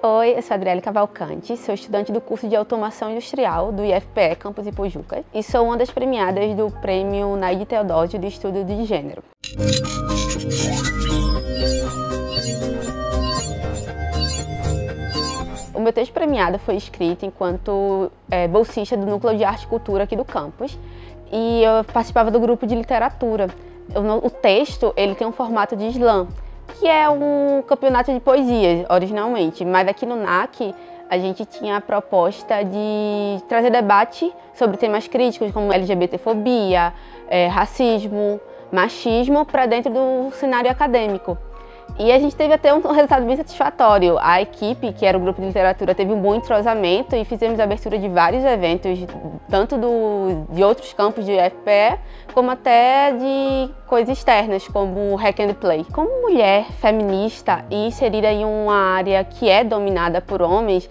Oi, eu sou a Adriele Cavalcante, sou estudante do curso de Automação Industrial do IFPE Campus Ipojuca e sou uma das premiadas do prêmio Naide Teodósio de Estudo de Gênero. O meu texto premiado foi escrito enquanto bolsista do Núcleo de Arte e Cultura aqui do campus e eu participava do grupo de literatura. O texto ele tem um formato de slam, que é um campeonato de poesias originalmente, mas aqui no NAC a gente tinha a proposta de trazer debate sobre temas críticos como LGBTfobia, racismo, machismo para dentro do cenário acadêmico. E a gente teve até um resultado bem satisfatório. A equipe, que era o grupo de literatura, teve um bom entrosamento e fizemos a abertura de vários eventos, tanto de outros campos de UFPE, como até de coisas externas, como o Hack and Play. Como mulher feminista e inserida em uma área que é dominada por homens,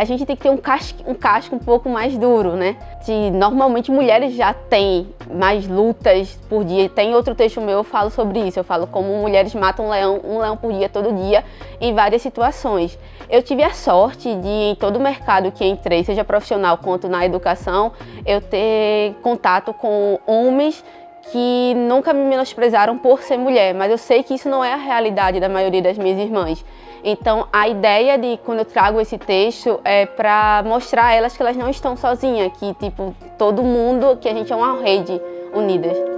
a gente tem que ter um casco um pouco mais duro, né? Que normalmente mulheres já têm mais lutas por dia. Tem outro texto meu, eu falo sobre isso. Eu falo como mulheres matam um leão por dia, todo dia, em várias situações. Eu tive a sorte de, em todo o mercado que entrei, seja profissional quanto na educação, eu ter contato com homens que nunca me menosprezaram por ser mulher, mas eu sei que isso não é a realidade da maioria das minhas irmãs. Então, a ideia de quando eu trago esse texto é para mostrar a elas que elas não estão sozinhas, que tipo, todo mundo, que a gente é uma rede unidas.